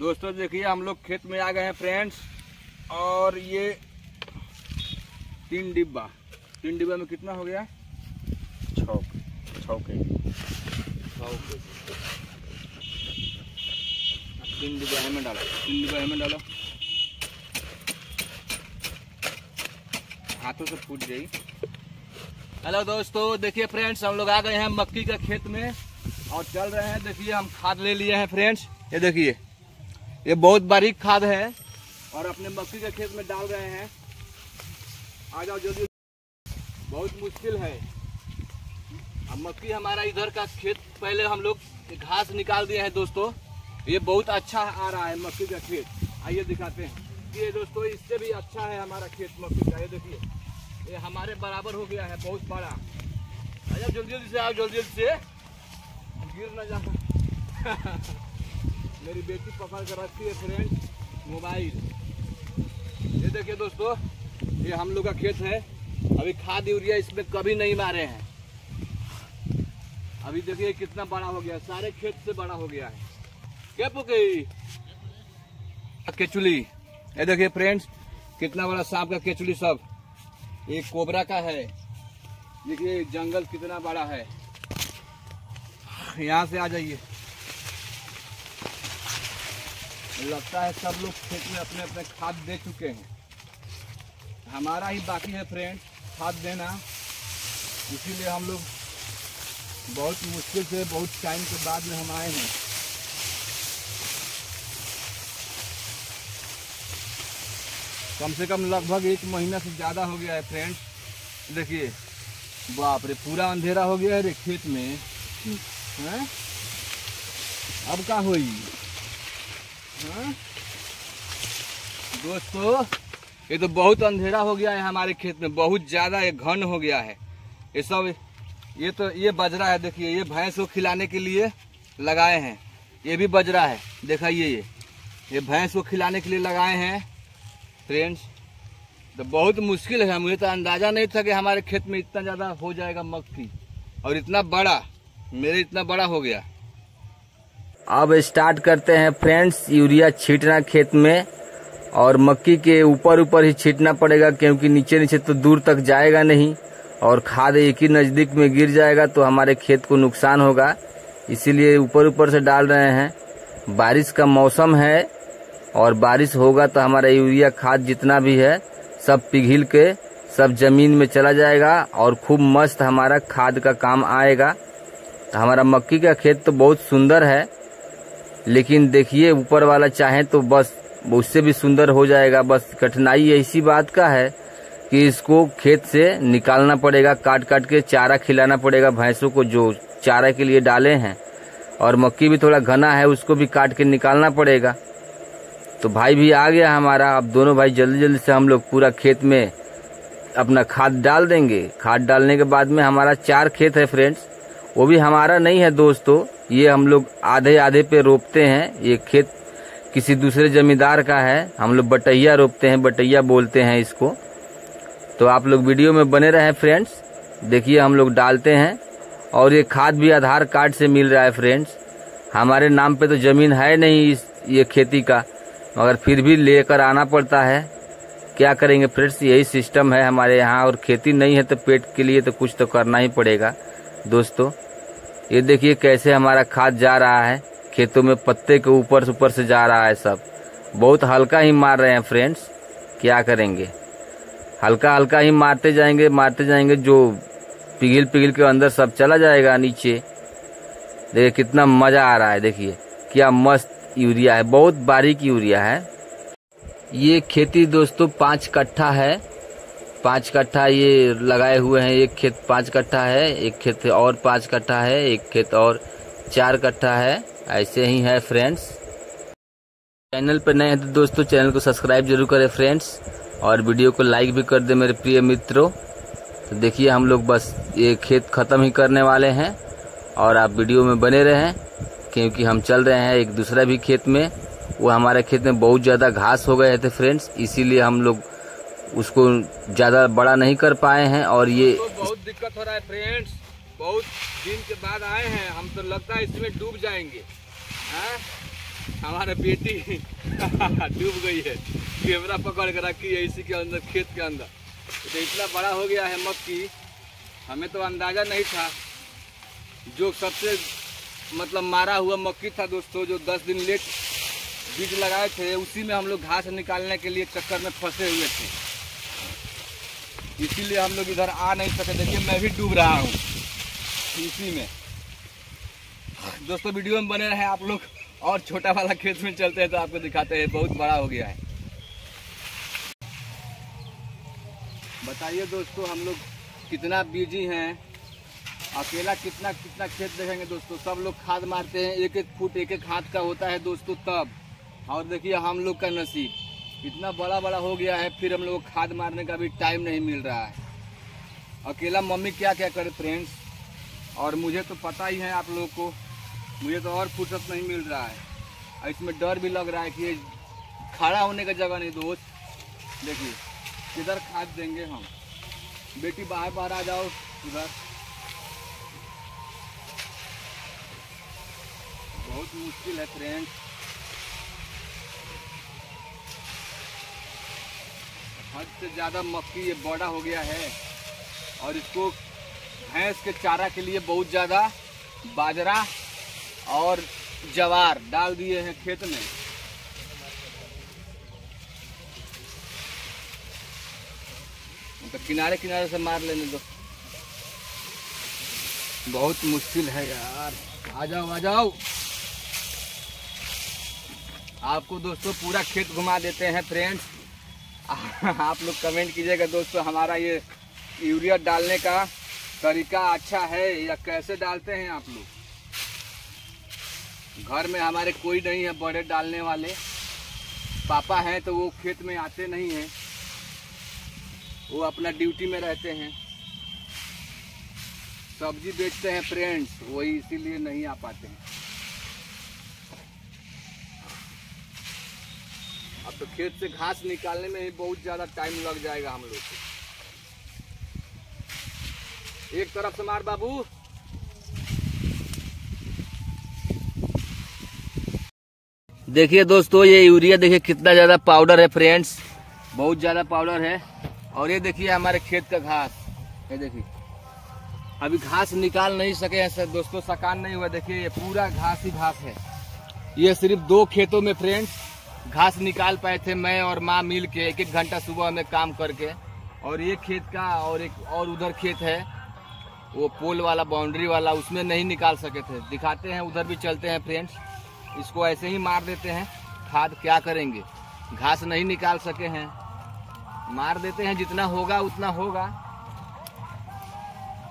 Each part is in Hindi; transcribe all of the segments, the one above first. दोस्तों देखिए हम लोग खेत में आ गए हैं फ्रेंड्स। और ये तीन डिब्बा में कितना हो गया? 6 kg। 3 डिब्बा हमें डालो, 3 डिब्बा हमें डालो, हाथों से फूट गई। हेलो दोस्तों, देखिए फ्रेंड्स हम लोग आ गए हैं मक्की के खेत में और चल रहे हैं। देखिए हम खाद ले लिए हैं फ्रेंड्स, ये देखिए ये बहुत बारीक खाद है और अपने मक्की के खेत में डाल रहे हैं। आ जाओ जल्दी, बहुत मुश्किल है। अब मक्की हमारा इधर का खेत पहले हम लोग घास निकाल दिए हैं दोस्तों, ये बहुत अच्छा आ रहा है मक्की का खेत। आइए दिखाते हैं। ये दोस्तों इससे भी अच्छा है हमारा खेत मक्की का, ये देखिए ये हमारे बराबर हो गया है, बहुत बड़ा। आजा जल्दी से, आओ जल्दी से, गिर ना जा। मेरी बेटी पकड़ कर रखी है फ्रेंड मोबाइल। ये देखिए दोस्तों ये हम लोग का खेत है, अभी खाद यूरिया इसमें कभी नहीं मारे हैं। अभी देखिए कितना बड़ा हो गया, सारे खेत से बड़ा हो गया है। क्या पुकी केचुली, ये देखिए फ्रेंड्स कितना बड़ा सांप का केचुली, सब एक कोबरा का है। देखिए जंगल कितना बड़ा है, यहाँ से आ जाइए। लगता है सब लोग खेत में अपने अपने खाद दे चुके हैं, हमारा ही बाकी है फ्रेंड खाद देना। इसीलिए हम लोग बहुत मुश्किल से बहुत टाइम के बाद में हम आए हैं। कम से कम लगभग 1 महीना से ज़्यादा हो गया है फ्रेंड्स। देखिए बाप रे पूरा अंधेरा हो गया है रे खेत में है? अब क्या हुई दोस्तों, ये तो बहुत अंधेरा हो गया है हमारे खेत में, बहुत ज़्यादा ये घन हो गया है। ये सब ये तो ये बजरा है, देखिए ये भैंस को खिलाने के लिए लगाए हैं। ये भी बजरा है, दिखाइए ये भैंस को खिलाने के लिए लगाए हैं फ्रेंड्स। तो बहुत मुश्किल है, मुझे तो अंदाज़ा नहीं था कि हमारे खेत में इतना ज़्यादा हो जाएगा मक्की और इतना बड़ा, मेरे इतना बड़ा हो गया। अब स्टार्ट करते हैं फ्रेंड्स यूरिया छींटना खेत में, और मक्की के ऊपर ही छींटना पड़ेगा क्योंकि नीचे तो दूर तक जाएगा नहीं और खाद एक ही नज़दीक में गिर जाएगा तो हमारे खेत को नुकसान होगा। इसीलिए ऊपर से डाल रहे हैं। बारिश का मौसम है और बारिश होगा तो हमारा यूरिया खाद जितना भी है सब पिघल के सब जमीन में चला जाएगा और खूब मस्त हमारा खाद का काम आएगा। तो हमारा मक्की का खेत तो बहुत सुंदर है, लेकिन देखिए ऊपर वाला चाहे तो बस उससे भी सुंदर हो जाएगा। बस कठिनाई इसी बात का है कि इसको खेत से निकालना पड़ेगा, काट काट के चारा खिलाना पड़ेगा भैंसों को जो चारा के लिए डाले हैं। और मक्की भी थोड़ा घना है, उसको भी काट के निकालना पड़ेगा। तो भाई भी आ गया हमारा, अब दोनों भाई जल्दी जल्दी से हम लोग पूरा खेत में अपना खाद डाल देंगे। खाद डालने के बाद में हमारा 4 खेत है फ्रेंड्स, वो भी हमारा नहीं है दोस्तों, ये हम लोग आधे आधे पे रोपते हैं। ये खेत किसी दूसरे जमींदार का है, हम लोग बटैया रोपते हैं, बटैया बोलते हैं इसको। तो आप लोग वीडियो में बने रहें फ्रेंड्स। देखिए हम लोग डालते हैं और ये खाद भी आधार कार्ड से मिल रहा है फ्रेंड्स। हमारे नाम पर तो ज़मीन है नहीं इस ये खेती का, मगर फिर भी लेकर आना पड़ता है। क्या करेंगे फ्रेंड्स, यही सिस्टम है हमारे यहाँ, और खेती नहीं है तो पेट के लिए तो कुछ तो करना ही पड़ेगा दोस्तों। ये देखिए कैसे हमारा खाद जा रहा है खेतों में, पत्ते के ऊपर से जा रहा है सब। बहुत हल्का ही मार रहे हैं फ्रेंड्स, क्या करेंगे, हल्का हल्का ही मारते जाएंगे, जो पिघल के अंदर सब चला जाएगा नीचे। देखिए कितना मज़ा आ रहा है, देखिए क्या मस्त यूरिया है, बहुत बारीक यूरिया है। ये खेती दोस्तों 5 कट्ठा है, 5 कट्ठा ये लगाए हुए हैं। एक खेत 5 कट्ठा है, एक खेत और 5 कट्ठा है, एक खेत और 4 कट्ठा है, ऐसे ही है फ्रेंड्स। चैनल पर नए हैं तो दोस्तों चैनल को सब्सक्राइब जरूर करें फ्रेंड्स, और वीडियो को लाइक भी कर दें मेरे प्रिय मित्रों। तो देखिए हम लोग बस ये खेत ख़त्म ही करने वाले हैं, और आप वीडियो में बने रहें क्योंकि हम चल रहे हैं एक दूसरा भी खेत में। वो हमारे खेत में बहुत ज़्यादा घास हो गए थे फ्रेंड्स, इसीलिए हम लोग उसको ज़्यादा बड़ा नहीं कर पाए हैं। और ये तो बहुत दिक्कत हो रहा है फ्रेंड्स, बहुत दिन के बाद आए हैं हम, तो लगता है इसमें डूब जाएंगे। हमारा बेटी डूब गई है, कैमरा पकड़ कर रखी है इसी के अंदर, खेत के अंदर। तो इतना बड़ा हो गया है मक्की, हमें तो अंदाज़ा नहीं था। जो सबसे मतलब मारा हुआ मक्की था दोस्तों, जो 10 दिन लेट बीज लगाए थे, उसी में हम लोग घास निकालने के लिए चक्कर में फंसे हुए थे, इसीलिए हम लोग इधर आ नहीं सके। देखिए मैं भी डूब रहा हूँ इसी में। दोस्तों वीडियो में बने रहे आप लोग, और छोटा वाला खेत में चलते हैं तो आपको दिखाते हैं, बहुत बड़ा हो गया है। बताइए दोस्तों हम लोग कितना बिजी हैं, अकेला कितना कितना खेत देखेंगे दोस्तों। सब लोग खाद मारते हैं, एक एक फुट एक एक हाथ का होता है दोस्तों तब, और देखिए हम लोग का नसीब इतना बड़ा बड़ा हो गया है, फिर हम लोग को खाद मारने का भी टाइम नहीं मिल रहा है। अकेला मम्मी क्या क्या करे फ्रेंड्स, और मुझे तो पता ही है आप लोगों को, मुझे तो और फुर्सत नहीं मिल रहा है। इसमें डर भी लग रहा है कि खड़ा होने का जगह नहीं दोस्त। देखिए किधर खाद देंगे हम, बेटी बाहर बाहर आ जाओ उधर। बहुत मुश्किल है फ्रेंड्स, हद से ज़्यादा मक्की ये बड़ा हो गया है, और इसको भैंस के चारा के लिए बहुत ज़्यादा बाजरा और ज्वार डाल दिए हैं खेत में। तो किनारे किनारे से मार लेने दो, बहुत मुश्किल है यार। आ जाओ आ जाओ, आपको दोस्तों पूरा खेत घुमा देते हैं फ्रेंड्स। आप लोग कमेंट कीजिएगा दोस्तों हमारा ये यूरिया डालने का तरीका अच्छा है या कैसे डालते हैं आप लोग। घर में हमारे कोई नहीं है बड़े डालने वाले, पापा हैं तो वो खेत में आते नहीं हैं, वो अपना ड्यूटी में रहते हैं, सब्जी बेचते हैं फ्रेंड्स, वही इसीलिए नहीं आ पाते हैं। अब तो खेत से घास निकालने में ही बहुत ज़्यादा टाइम लग जाएगा हम लोग को। एक तरफ से मार बाबू। देखिए दोस्तों ये यूरिया देखिए कितना ज़्यादा पाउडर है फ्रेंड्स, बहुत ज़्यादा पाउडर है। और ये देखिए हमारे खेत का घास, ये देखिए अभी घास निकाल नहीं सके हैं सर दोस्तों, सकान नहीं हुआ। देखिए ये पूरा घास ही घास है। ये सिर्फ 2 खेतों में फ्रेंड्स घास निकाल पाए थे मैं और माँ मिल के, एक एक घंटा सुबह में काम करके। और ये खेत का और एक और उधर खेत है वो पोल वाला बाउंड्री वाला, उसमें नहीं निकाल सके थे। दिखाते हैं उधर भी चलते हैं फ्रेंड्स। इसको ऐसे ही मार देते हैं, खाद क्या करेंगे, घास नहीं निकाल सके हैं, मार देते हैं, जितना होगा उतना होगा।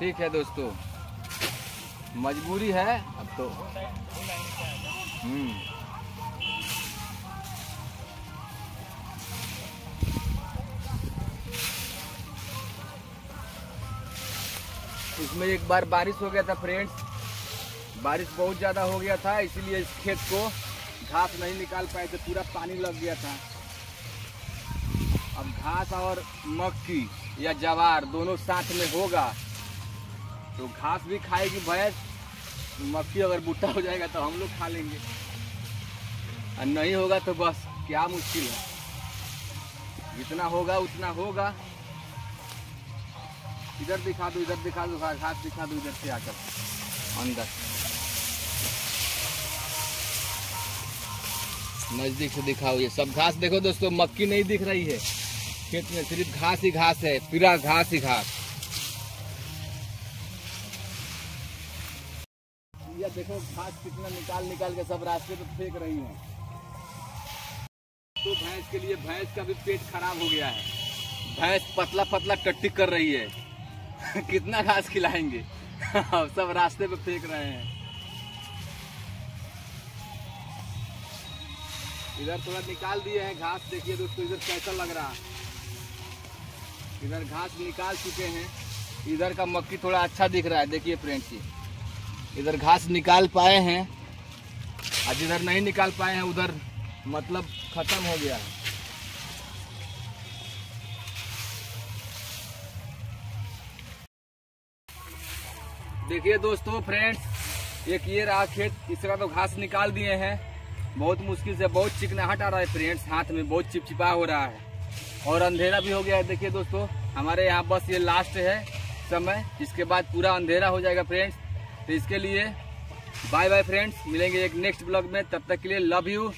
ठीक है दोस्तों मजबूरी है अब तो। इसमें एक बार बारिश हो गया था फ्रेंड्स, बारिश बहुत ज़्यादा हो गया था, इसीलिए इस खेत को घास नहीं निकाल पाए थे, पूरा पानी लग गया था। अब घास और मक्की या ज्वार दोनों साथ में होगा तो घास भी खाएगी भैंस, मक्की अगर बूटा हो जाएगा तो हम लोग खा लेंगे, और नहीं होगा तो बस क्या मुश्किल है, जितना होगा उतना होगा। इधर दिखा दो, इधर दिखा दो, घास दिखा दो इधर से आकर अंदर नज़दीक से दिखाओ। ये सब घास देखो दोस्तों, मक्की नहीं दिख रही है खेत में, सिर्फ घास ही घास है, पूरा घास ही घास। ये देखो घास कितना निकाल निकाल के सब रास्ते पे फेंक रही है। तो भैंस के लिए, भैंस का भी पेट खराब हो गया है, भैंस पतला पतला टट्टी कर रही है। कितना घास खिलाएंगे। सब रास्ते पे फेंक रहे हैं। इधर थोड़ा निकाल दिए हैं घास, देखिए दोस्तों इधर कैसा लग रहा है। इधर घास निकाल चुके हैं, इधर का मक्की थोड़ा अच्छा दिख रहा है। देखिए फ्रेंड्स इधर घास निकाल पाए हैं, आज इधर नहीं निकाल पाए हैं, उधर मतलब खत्म हो गया है। देखिए दोस्तों फ्रेंड्स एक ये रहा खेत, इसका तो घास निकाल दिए हैं, बहुत मुश्किल से बहुत चिकनाहट आ रहा है फ्रेंड्स, हाथ में बहुत चिपचिपा हो रहा है और अंधेरा भी हो गया है। देखिए दोस्तों हमारे यहाँ बस ये लास्ट है समय, इसके बाद पूरा अंधेरा हो जाएगा फ्रेंड्स। तो इसके लिए बाय बाय फ्रेंड्स, मिलेंगे एक नेक्स्ट ब्लॉग में, तब तक के लिए लव यू।